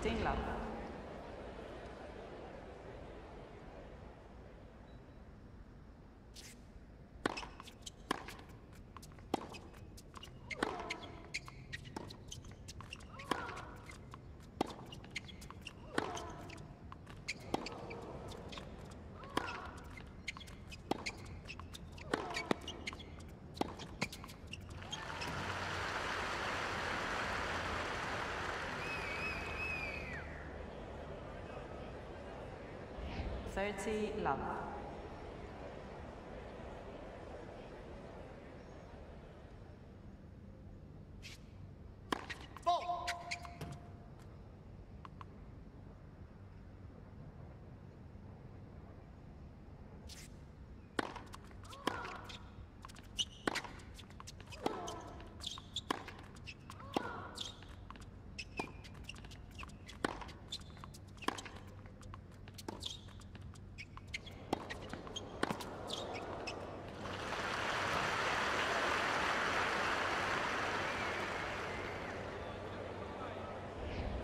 15 lat. Love. Ball.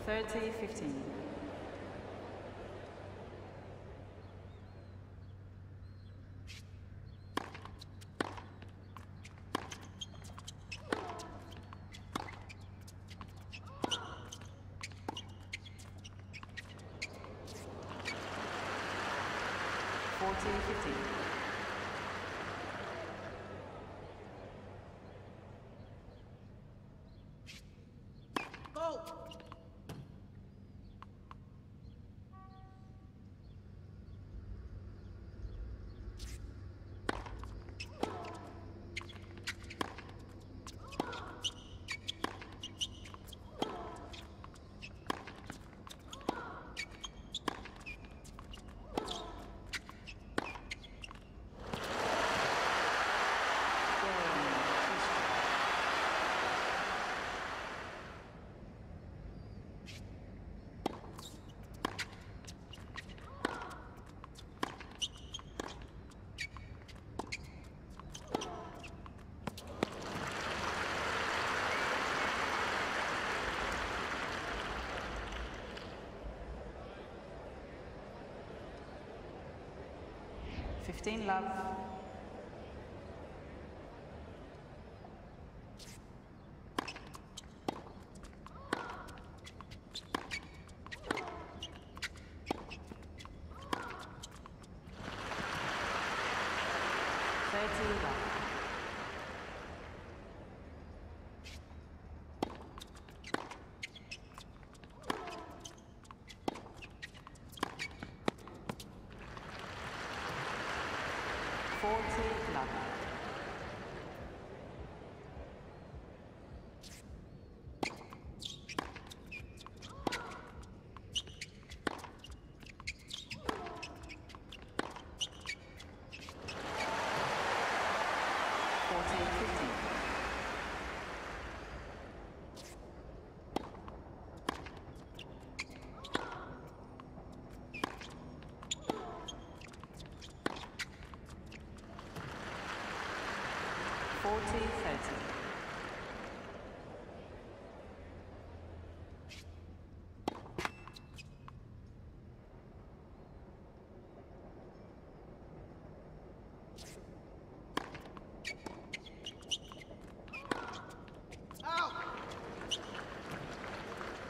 Thirty, 15. Love.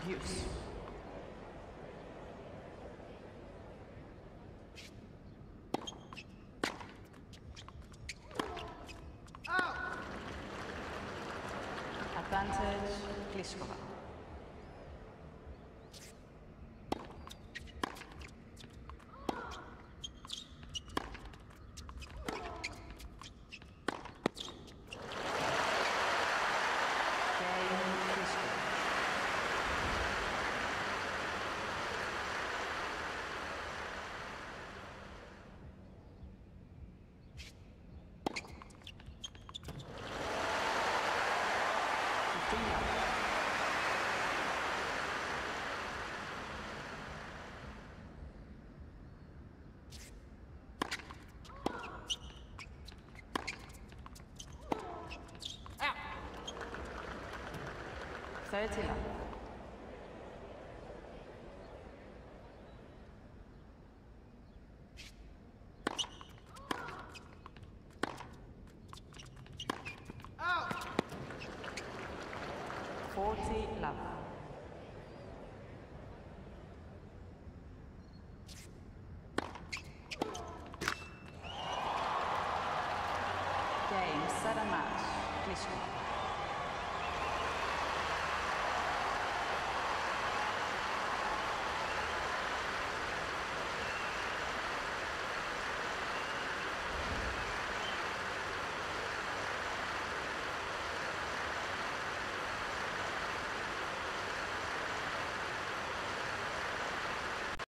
Use. Advantage, Plíšková. Sağ ulici Lava. Game, set a match. Plíšková.